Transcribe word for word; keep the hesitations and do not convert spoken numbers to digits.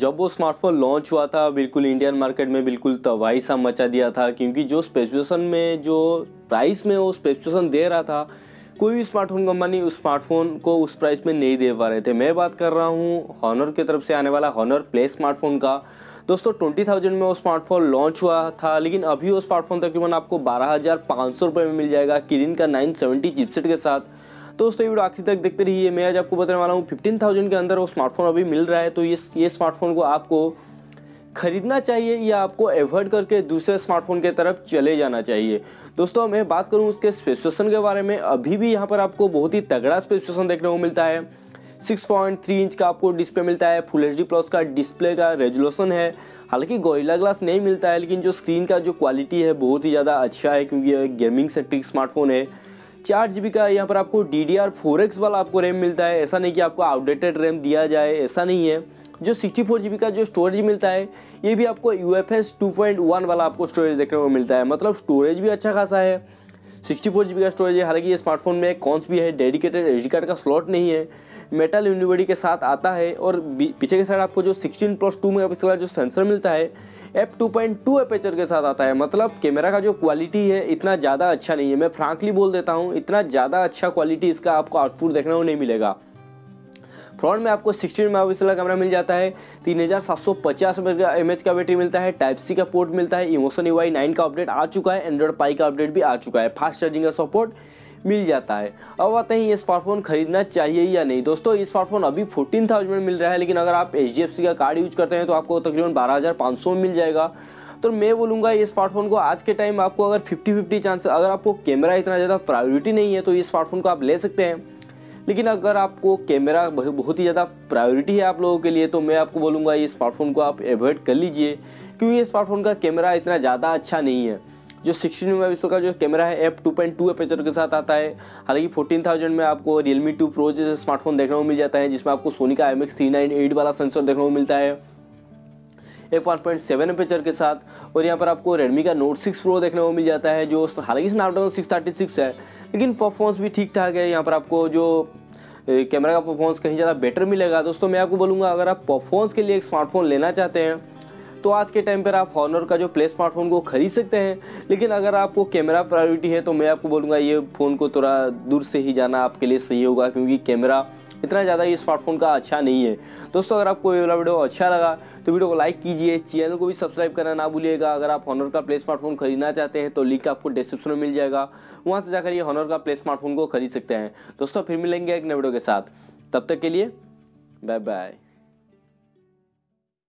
जब वो smartphone launch हुआ था बिल्कुल इंडियन मार्केट में बिल्कुल तबाही सा मचा दिया था, क्योंकि जो स्पेसिफिकेशन में जो प्राइस में वो स्पेसिफिकेशन दे रहा था कोई भी स्मार्टफोन कंपनी उस स्मार्टफोन को उस प्राइस में नहीं दे पा रहे थे। मैं बात कर रहा हूँ हॉनर की तरफ से आने वाला हॉनर प्ले स्मार्टफोन का। दोस्तों ट्वेंटी थाउजेंड में वो स्मार्टफोन लॉन्च हुआ था, लेकिन अभी वो स्मार्टफोन तकरीबन आपको बारह हज़ार पाँच सौ रुपये में मिल जाएगा किरिन का नाइन सेवेंटी चिपसेट के साथ। तो दोस्तों वीडियो आखिर तक देखते रहिए। मैं आज आपको बताने वाला हूँ फिफ्टीन थाउजेंड के अंदर वो स्मार्टफोन अभी मिल रहा है, तो ये ये स्मार्टफोन को आपको खरीदना चाहिए या आपको एवॉइड करके दूसरे स्मार्टफोन की तरफ चले जाना चाहिए। दोस्तों मैं बात करूँ उसके स्पेसिफिकेशन के बारे में, अभी भी यहाँ पर आपको बहुत ही तगड़ा स्पेसिफिकेशन देखने को मिलता है। सिक्स पॉइंट थ्री इंच का आपको डिस्प्ले मिलता है, फुल एच डी प्लस का डिस्प्ले का रेजोल्यूशन है, हालांकि गोरिल्ला ग्लास नहीं मिलता है, लेकिन जो स्क्रीन का जो क्वालिटी है बहुत ही ज़्यादा अच्छा है क्योंकि यह गेमिंग सेंट्रिक स्मार्टफोन है। चार जी बी का यहाँ पर आपको D D R four X वाला आपको रैम मिलता है, ऐसा नहीं कि आपको आउटडेटेड रैम दिया जाए, ऐसा नहीं है। जो सिक्सटी फोर जी बी का जो स्टोरेज मिलता है ये भी आपको U F S two point one वाला आपको स्टोरेज देखने को मिलता है, मतलब स्टोरेज भी अच्छा खासा है, सिक्सटी फोर जी बी का स्टोरेज है। हालांकि ये स्मार्टफोन में कॉन्स भी है, डेडिकेटेड एसडी कार्ड का स्लॉट नहीं है, मेटल यूनिबॉडी के साथ आता है, और पीछे के साइड आपको जो सिक्सटीन प्लस टू मेगापिक्सल का जो सेंसर मिलता है F two point two aperture के साथ आता है, मतलब कैमरा का जो क्वालिटी है इतना ज़्यादा अच्छा नहीं है। मैं फ्रांकली बोल देता हूँ इतना ज़्यादा अच्छा क्वालिटी इसका आपको आउटपुट देखने को नहीं मिलेगा। फ्रंट में आपको सिक्सटीन मेगापिक्सल का कैमरा मिल जाता है, तीन हज़ार सात सौ पचास एमएच का बैटरी मिलता है, टाइप सी का पोर्ट मिलता है, इमोशन यूआई नाइन का अपडेट आ चुका है, एंड्रॉइड पाई का अपडेट भी आ चुका है, फास्ट चार्जिंग का सपोर्ट मिल जाता है। अब आते हैं ये स्मार्टफोन खरीदना चाहिए या नहीं। दोस्तों ये स्मार्टफोन अभी फोर्टीन थाउजेंड में मिल रहा है, लेकिन अगर आप एच डी एफ सी का कार्ड यूज करते हैं तो आपको तकरीबन बारह हज़ार पाँच सौ में मिल जाएगा। तो मैं बोलूँगा ये स्मार्टफोन को आज के टाइम आपको अगर फिफ्टी फिफ्टी चांस, अगर आपको कैमरा इतना ज़्यादा प्रायोरिटी नहीं है तो ये स्मार्टफोन को आप ले सकते हैं, लेकिन अगर आपको कैमरा बहुत ही ज़्यादा प्रायोरिटी है आप लोगों के लिए तो मैं आपको बोलूँगा ये स्मार्टफोन को आप एवॉइड कर लीजिए, क्योंकि ये स्मार्टफोन का कैमरा इतना ज़्यादा अच्छा नहीं है। जो सिक्सटीन मेगापिक्सल का जो कैमरा है F two point two aperture के साथ आता है। हालांकि फोर्टीन थाउजेंड में आपको रियलमी टू प्रो जैसे स्मार्टफोन देखने को मिल जाता है, जिसमें आपको सोनी का I M X three nine eight वाला सेंसर देखने को मिलता है F one point seven aperture के साथ, और यहाँ पर आपको रेडमी का नोट सिक्स प्रो देखने को मिल जाता है, जो हालांकि स्नैपड्रैगन सिक्स थर्टी सिक्स है लेकिन परफॉर्मेंस भी ठीक ठाक है। यहाँ पर आपको जो कैमरा का परफॉर्मेंस कहीं ज़्यादा बेटर मिलेगा। दोस्तों मैं आपको बोलूँगा अगर आप परफॉर्मेंस के लिए एक स्मार्टफोन लेना चाहते हैं तो आज के टाइम पर आप हॉनर का जो प्ले स्मार्टफोन को खरीद सकते हैं, लेकिन अगर आपको कैमरा प्रायोरिटी है तो मैं आपको बोलूँगा ये फ़ोन को थोड़ा दूर से ही जाना आपके लिए सही होगा, क्योंकि कैमरा इतना ज़्यादा ये स्मार्टफोन का अच्छा नहीं है। दोस्तों अगर आपको ये वाला वीडियो अच्छा लगा तो वीडियो को लाइक कीजिए, चैनल को भी सब्सक्राइब करना ना भूलिएगा। अगर आप हॉनर का प्ले स्मार्टफोन खरीदना चाहते हैं तो लिंक आपको डिस्क्रिप्शन में मिल जाएगा, वहाँ से जाकर ये हॉनर का प्ले स्मार्टफोन को खरीद सकते हैं। दोस्तों फिर मिलेंगे एक नए वीडियो के साथ, तब तक के लिए बाय बाय।